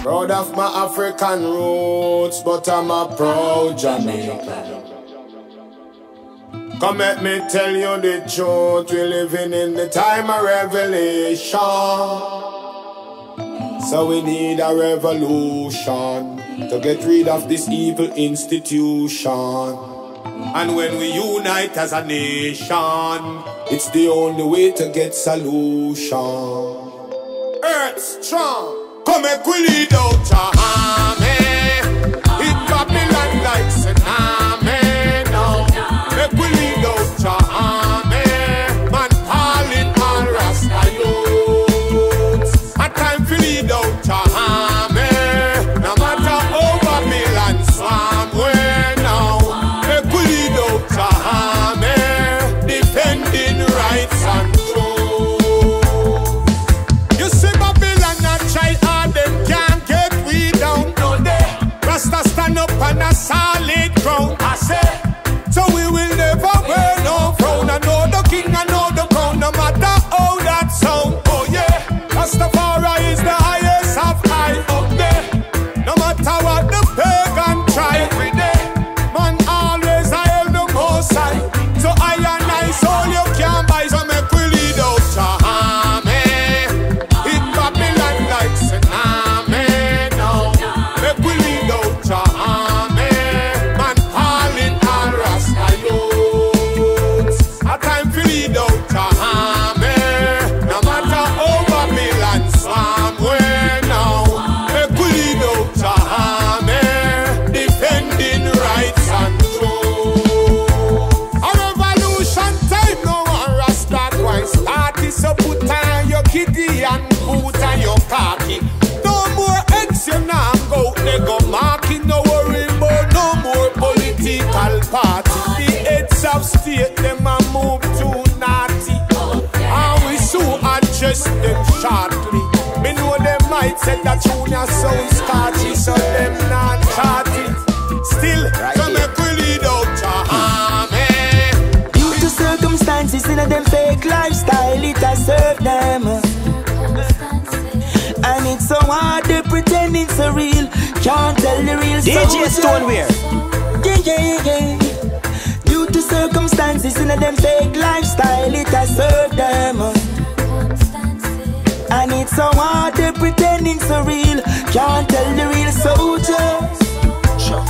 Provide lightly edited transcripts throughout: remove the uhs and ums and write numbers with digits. Proud of my African roots, but I'm a proud Jamaican. Come let me tell you the truth, we're living in the time of revelation. So we need a revolution to get rid of this evil institution. And when we unite as a nation, it's the only way to get solution. Earth strong, come make we lead out a army. It Babylon like tsunami now. Make we lead out a army. Man call it all Rasta youths. A time for lead out a army. No matter how Babylon swam way now. Make we lead out a army. Defending rights and on a solid ground, I say. So we will never wear no crown. I know the king, I know the crown. No matter how that sound, oh yeah. Rastafari is the highest of high up there. No matter what the pagan try, every day man always I have the most high. So I and I, all you can buy. So make we lead out your army. It Babylon like tsunami now. Make we lead out your army. So put on your kitty and put on your khaki. No more eggs, you know, go nego marking. No worry about no more political party. The heads of state, them a move too naughty. And we soon adjust them shortly. Me know them might say that junior sound scotchy, so them not charting. Still, come and pull it out your army. Due to circumstances in a them fake lifestyle, it has served them. And it's so hard, they pretend it's a real. Can't tell the real story. DJ Stoneware. Yeah. Due to circumstances in a them fake lifestyle, it has served them. And it's so hard, they pretend it's a real. Can't tell the real soldier. Sure.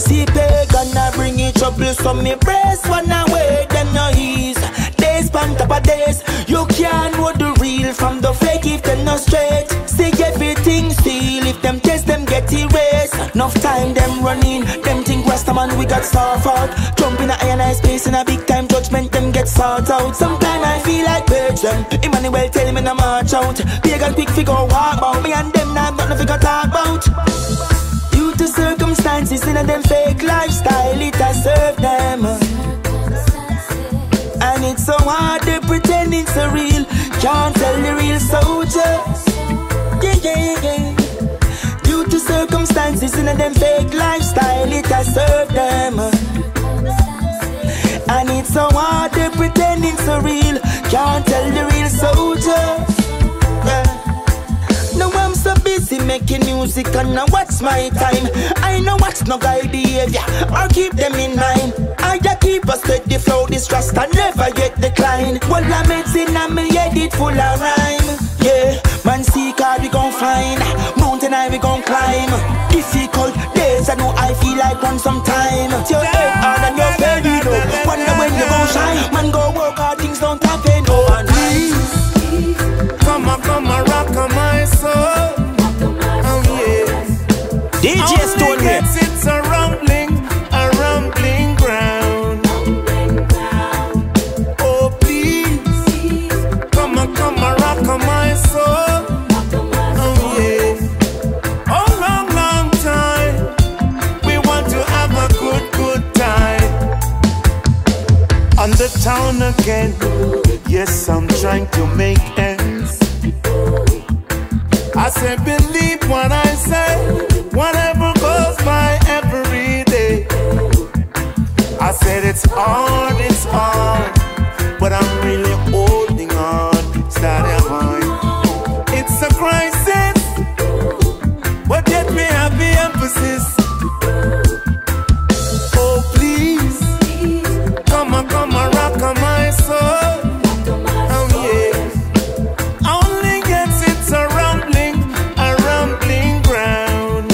See, pagan a bring it trouble, so me brace one away, them no ease. Days pan top of days, you can't know the real from the fake if them no straight. See everything steal, if them test them get erased. Enough time them running, them think Rasta man we got starved out. Jump in a high and high space in a big time judgment, them get sought out. Sometime I feel like page them, Emmanuel tell him in a march out. Pagan quick figure walk out, me and them not got nothing to talk about. To circumstances in a them fake lifestyle, it has served them. And it's so hard they pretend it's a real. Can't tell the real soldier. Yeah. Due to circumstances in a them fake lifestyle, it has served them. And it's so hard they pretend it's a real. Can't tell the real soldier. Yeah. Now I'm so busy making music and I watch my time. I know what's no guy behavior, I'll keep them in mind. I just keep a steady flow, this Rasta never yet decline. Well I'm in and me edit full of rhyme. Yeah, man see car we gon' find, mountain high we gon' climb. Difficult days I know I feel like one sometime. Your head hard and your belly low, wonder when you gon' shine. Man go work hard, things don't happen overnight. Come on, rock on my soul. Oh yeah. DJ Stoneware. It's a rumbling ground. Oh please, come on, rock on my soul. Oh yeah. Oh long time. We want to have a good time. On the town again. Yes, I'm trying to make ends. I say, believe what I say. Whatever goes by every day. I said it's hard, but I'm really holding on. It's a crisis, but yet me have the emphasis. Oh please, come on, come on, rock on my soul. Oh yeah, only gets it's a rumbling ground.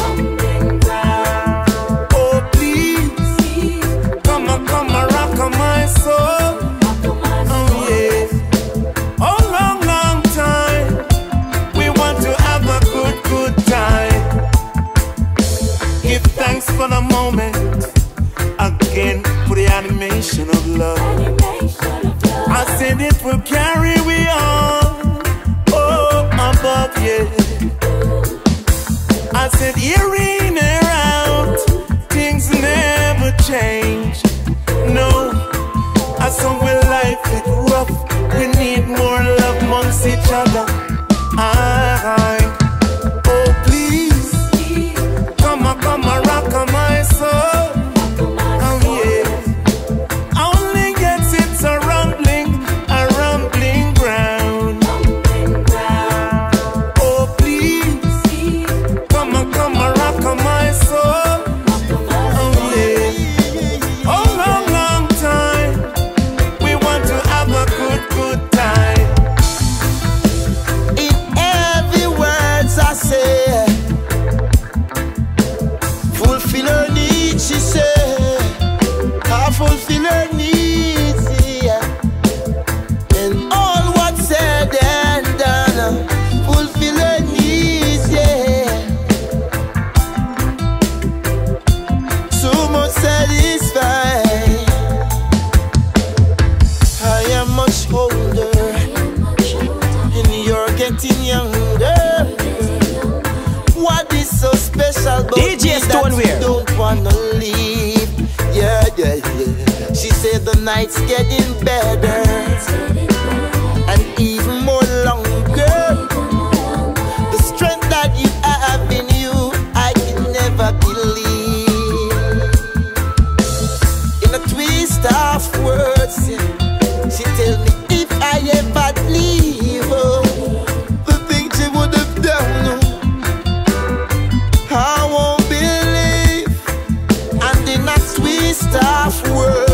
Oh please, come on, come on, rock on my soul. For the moment, again, for the animation of love, I said it will carry we on. Oh, my God, yeah. I said, year in, year out, things never change. No, I saw where life is rough. We need more love amongst each other. Night's getting better and even more longer. The strength that you have in you, I can never believe. In a twist of words, she tell me if I ever leave, the thing she would have done, I won't believe. And in a twist of words,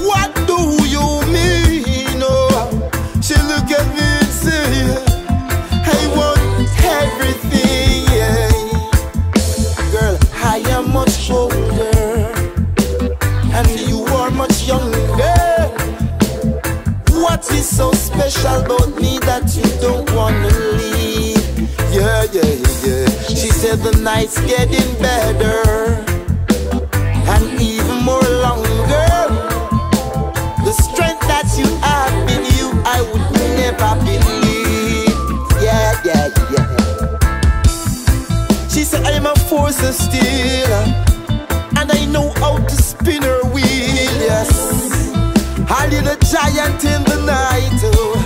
what do you mean? Oh, she look at me and say, I want everything, yeah. Girl, I am much older and you are much younger. What is so special about me that you don't wanna leave? Yeah, yeah, yeah. She said the night's getting better and even more longer. You have been you, I would never believe. Yeah, yeah, yeah. She said I am a force of steel, and I know how to spin her wheel. Yes, I did a giant in the night. Oh.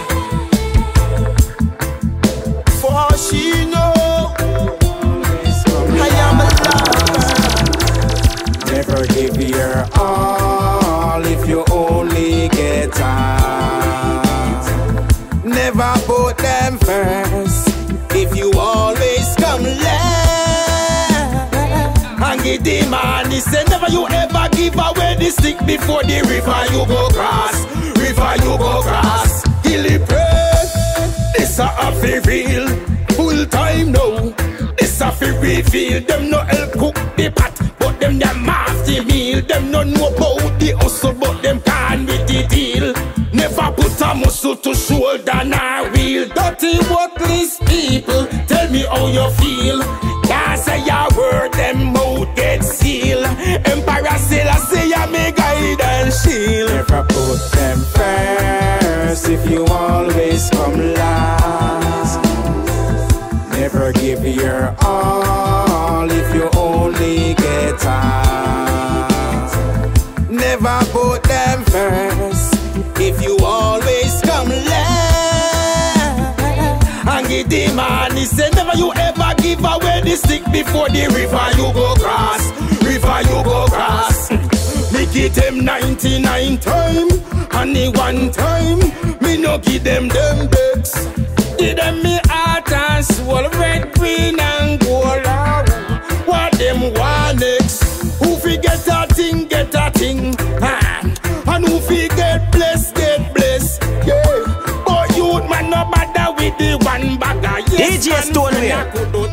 For all she know, I am a lover. Never give your all if you only get. Never put them first if you always come last. And give the man, he said never you ever give away the stick before the river you go cross. River you go cross. Till he prays. This a fi real full time now. This a fi reveal. Them no help cook the pot, but them half the meal. Them no know about the hustle, but them can with the deal. Never put a muscle to shoulder nor wheel. Dirty worthless people, tell me how you feel. Can't say a word, them mouth get sealed. Emperor Selassie, I may guide and shield. Never put them first if you always come last. Never give your all if you only get out. Never put them first if you always come last. And give the man, he said never you ever give away the stick before the river you go cross. River you go cross. Me give them 99 times and the one time me no give them them bucks. Give them me heart and swallow red, green and the one bag of yes. DJ Stoneway.